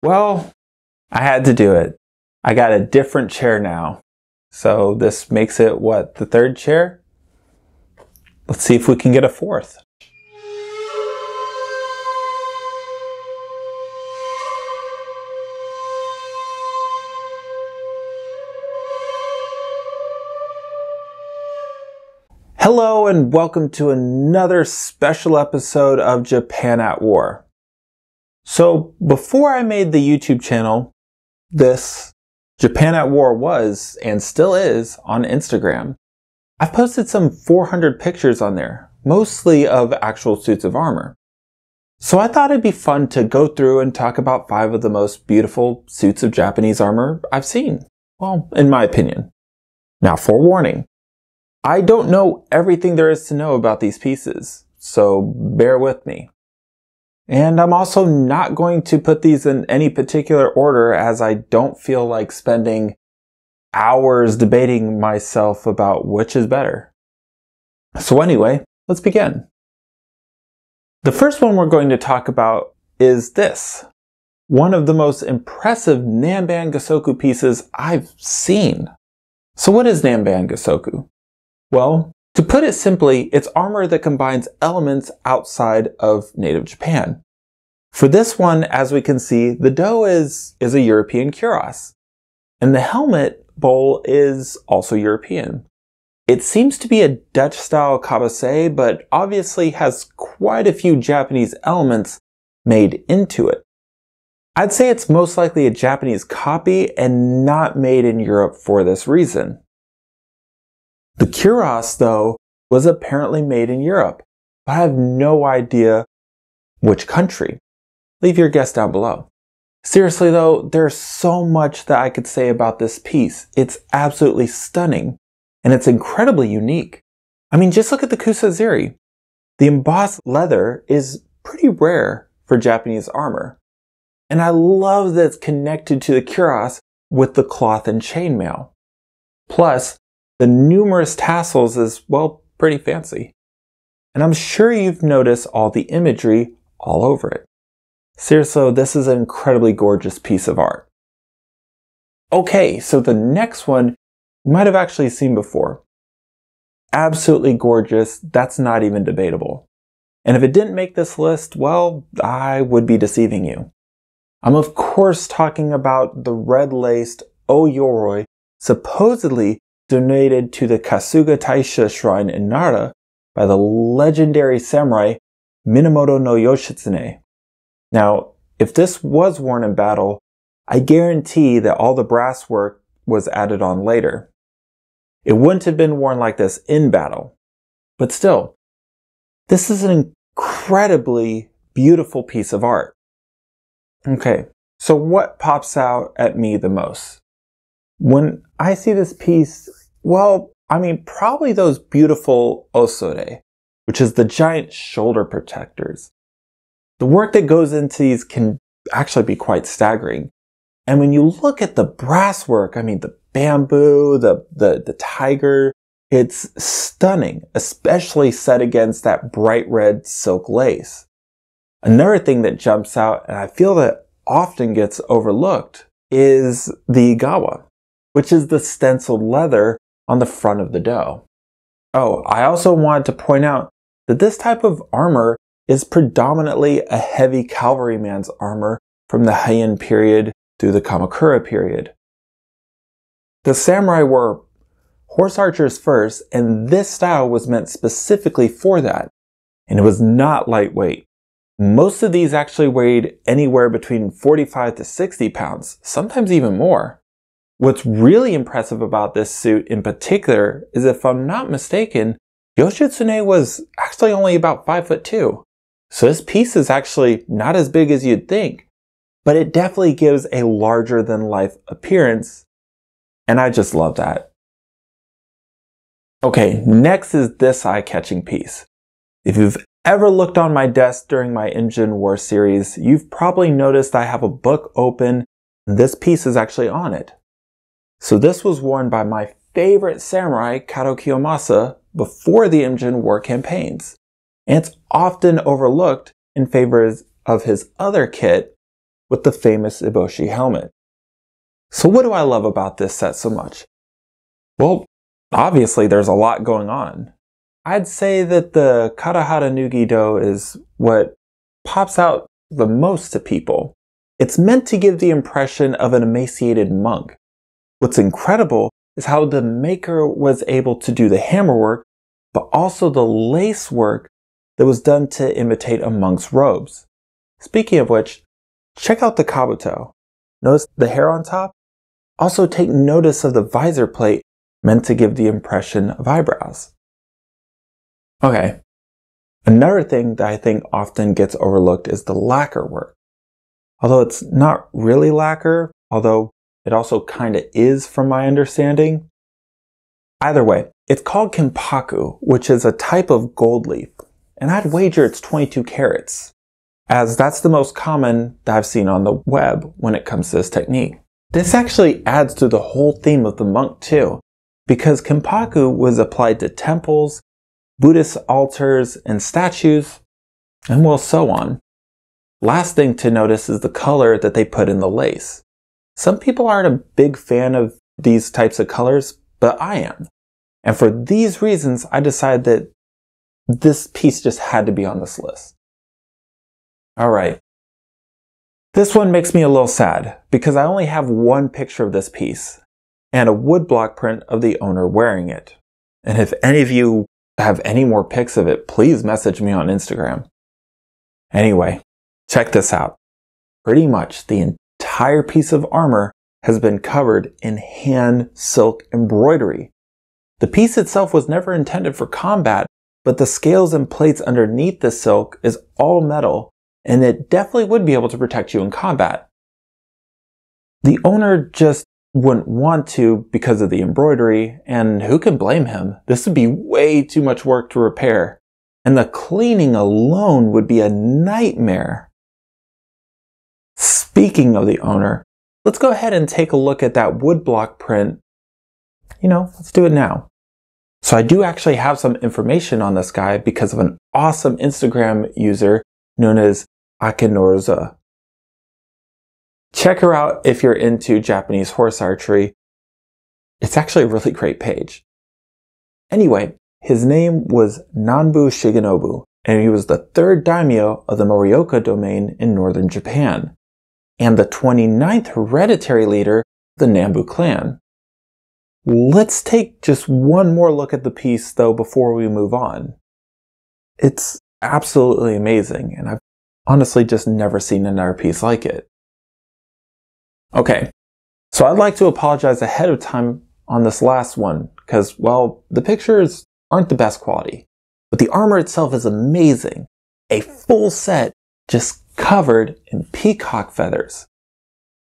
Well, I had to do it. I got a different chair now. So this makes it, what, the third chair? Let's see if we can get a fourth. Hello and welcome to another special episode of Japan at War. So before I made the YouTube channel, this Japan at War was, and still is, on Instagram. I've posted some 400 pictures on there, mostly of actual suits of armor. So I thought it'd be fun to go through and talk about 5 of the most beautiful suits of Japanese armor I've seen. Well, in my opinion. Now, forewarning. I don't know everything there is to know about these pieces, so bear with me. And I'm also not going to put these in any particular order as I don't feel like spending hours debating myself about which is better. So anyway, let's begin. The first one we're going to talk about is this, one of the most impressive Nanban Gusoku pieces I've seen. So what is Nanban Gusoku? Well, to put it simply, it's armor that combines elements outside of native Japan. For this one, as we can see, the do is a European cuirass, and the helmet bowl is also European. It seems to be a Dutch-style kabase, but obviously has quite a few Japanese elements made into it. I'd say it's most likely a Japanese copy and not made in Europe for this reason. The cuirass, though, was apparently made in Europe, but I have no idea which country. Leave your guess down below. Seriously, though, there's so much that I could say about this piece. It's absolutely stunning, and it's incredibly unique. I mean, just look at the kusaziri. The embossed leather is pretty rare for Japanese armor, and I love that it's connected to the cuirass with the cloth and chainmail. Plus, the numerous tassels is, well, pretty fancy. And I'm sure you've noticed all the imagery all over it. Seriously, this is an incredibly gorgeous piece of art. Okay, so the next one you might have actually seen before. Absolutely gorgeous, that's not even debatable. And if it didn't make this list, well, I would be deceiving you. I'm of course talking about the red-laced Oyoroi, supposedly donated to the Kasuga Taisha Shrine in Nara by the legendary samurai Minamoto no Yoshitsune. Now, if this was worn in battle, I guarantee that all the brass work was added on later. It wouldn't have been worn like this in battle. But still, this is an incredibly beautiful piece of art. Okay, so what pops out at me the most? When I see this piece, well, I mean, probably those beautiful osore, which is the giant shoulder protectors. The work that goes into these can actually be quite staggering. And when you look at the brass work, I mean, the bamboo, the tiger, it's stunning, especially set against that bright red silk lace. Another thing that jumps out, and I feel that often gets overlooked, is the gawa, which is the stenciled leather on the front of the do. Oh, I also wanted to point out that this type of armor is predominantly a heavy cavalryman's armor from the Heian period through the Kamakura period. The samurai were horse archers first, and this style was meant specifically for that, and it was not lightweight. Most of these actually weighed anywhere between 45 to 60 pounds, sometimes even more. What's really impressive about this suit in particular is, if I'm not mistaken, Yoshitsune was actually only about 5'2". So this piece is actually not as big as you'd think, but it definitely gives a larger than life appearance. And I just love that. Okay, next is this eye-catching piece. If you've ever looked on my desk during my Imjin War series, you've probably noticed I have a book open and this piece is actually on it. So this was worn by my favorite samurai, Kato Kiyomasa, before the Imjin War campaigns. And it's often overlooked in favor of his other kit, with the famous Eboshi helmet. So what do I love about this set so much? Well, obviously there's a lot going on. I'd say that the Katahara Nugi-do is what pops out the most to people. It's meant to give the impression of an emaciated monk. What's incredible is how the maker was able to do the hammerwork, but also the lace work that was done to imitate a monk's robes. Speaking of which, check out the kabuto. Notice the hair on top? Also take notice of the visor plate meant to give the impression of eyebrows. Okay, another thing that I think often gets overlooked is the lacquer work. Although it's not really lacquer, although it also kind of is from my understanding. Either way, it's called kimpaku, which is a type of gold leaf, and I'd wager it's 22 carats, as that's the most common that I've seen on the web when it comes to this technique. This actually adds to the whole theme of the monk too, because kimpaku was applied to temples, Buddhist altars, and statues, and well, so on. Last thing to notice is the color that they put in the lace. Some people aren't a big fan of these types of colors, but I am. And for these reasons, I decided that this piece just had to be on this list. All right. This one makes me a little sad because I only have one picture of this piece and a woodblock print of the owner wearing it. And if any of you have any more pics of it, please message me on Instagram. Anyway, check this out. Pretty much the entire piece of armor has been covered in hand silk embroidery. The piece itself was never intended for combat, but the scales and plates underneath the silk is all metal, and it definitely would be able to protect you in combat. The owner just wouldn't want to because of the embroidery, and who can blame him? This would be way too much work to repair, and the cleaning alone would be a nightmare. Speaking of the owner, let's go ahead and take a look at that woodblock print. You know, let's do it now. So I do actually have some information on this guy because of an awesome Instagram user known as Akenorza. Check her out if you're into Japanese horse archery. It's actually a really great page. Anyway, his name was Nanbu Shigenobu, and he was the third daimyo of the Morioka domain in northern Japan, and the 29th hereditary leader of the Nambu clan. Let's take just one more look at the piece though before we move on. It's absolutely amazing, and I've honestly just never seen another piece like it. Okay, so I'd like to apologize ahead of time on this last one, because, well, the pictures aren't the best quality, but the armor itself is amazing. A full set just covered in peacock feathers.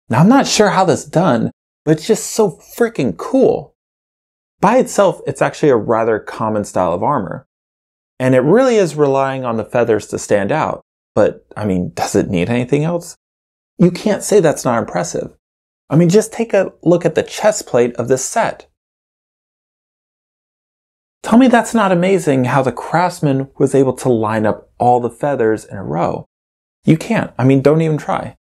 Now, I'm not sure how this is done, but it's just so freaking cool. By itself, it's actually a rather common style of armor, and it really is relying on the feathers to stand out, but I mean, does it need anything else? You can't say that's not impressive. I mean, just take a look at the chest plate of this set. Tell me that's not amazing how the craftsman was able to line up all the feathers in a row. You can't. I mean, don't even try.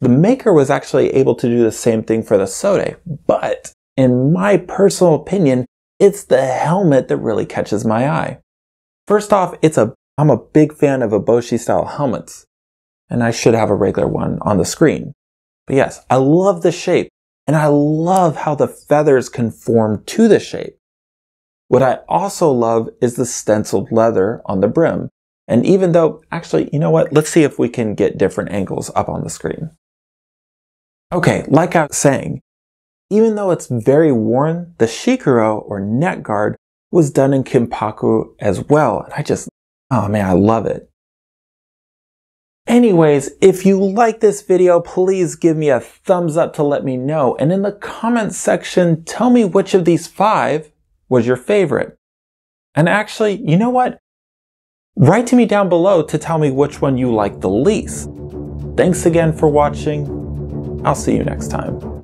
The maker was actually able to do the same thing for the sode, but in my personal opinion, it's the helmet that really catches my eye. First off, I'm a big fan of Eboshi style helmets, and I should have a regular one on the screen. But yes, I love the shape, and I love how the feathers conform to the shape. What I also love is the stenciled leather on the brim. And even though, actually, you know what? Let's see if we can get different angles up on the screen. Okay, like I was saying, even though it's very worn, the shikuro, or neck guard, was done in kimpaku as well. And I just, oh man, I love it. Anyways, if you like this video, please give me a thumbs up to let me know. And in the comments section, tell me which of these 5 was your favorite. And actually, you know what? Write to me down below to tell me which one you like the least. Thanks again for watching. I'll see you next time.